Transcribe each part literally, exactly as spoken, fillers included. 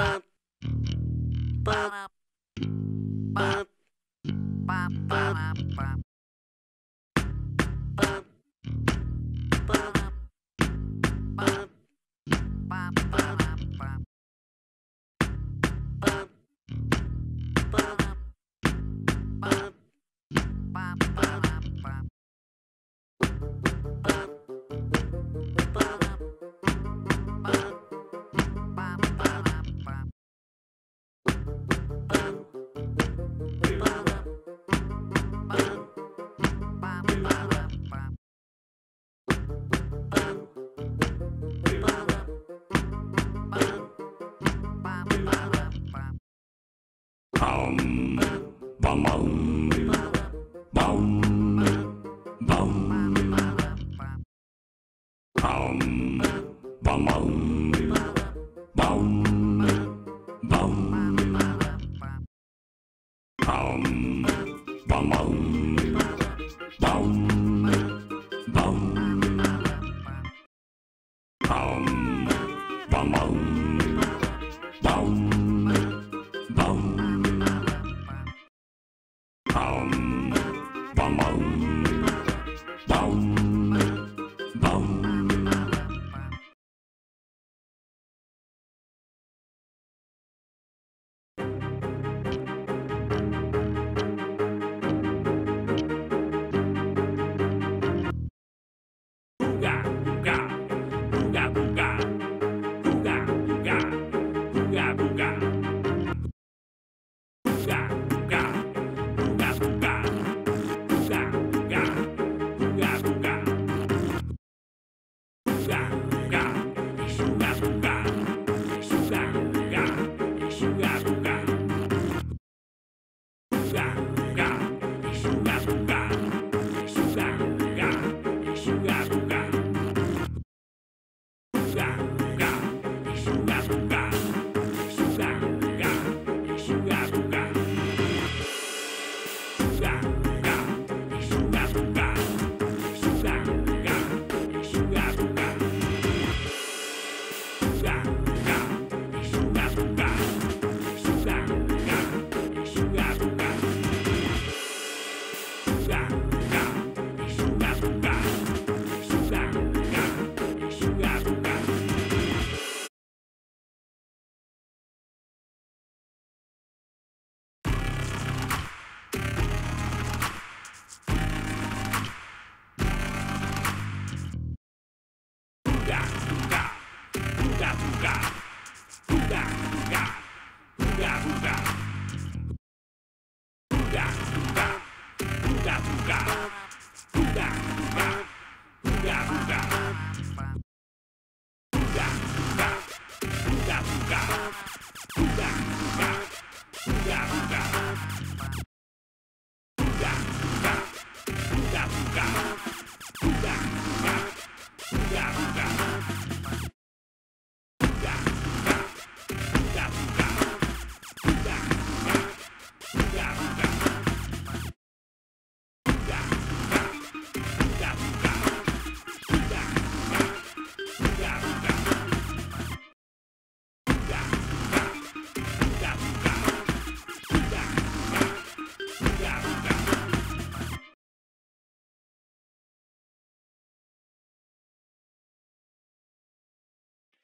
pop, pop, pop, pop, pop, pop.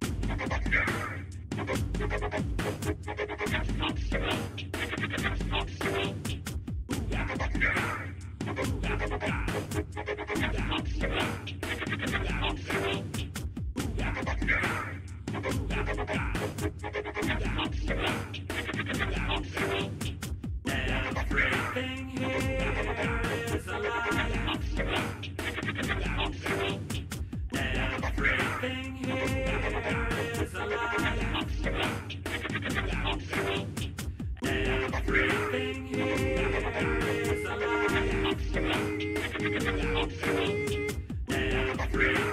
That's not sound. That's not sound. Everything here is alive. Everything here is alive. Everything here is alive. Everything here is alive. Everything here is alive. Everything here is alive.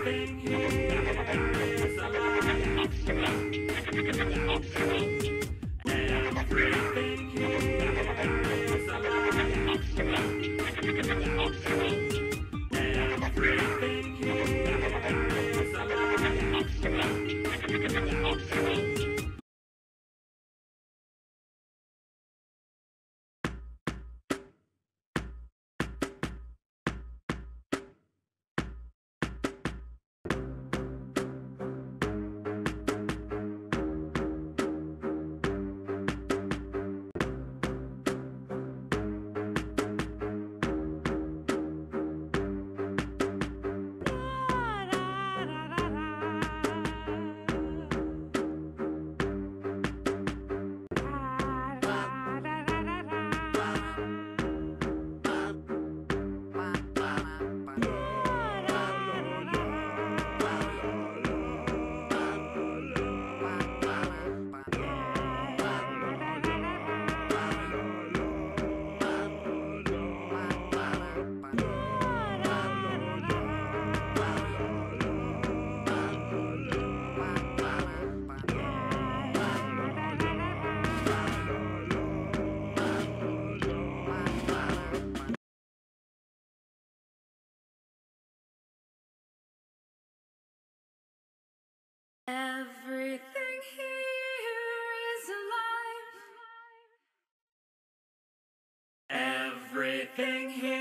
Everything here.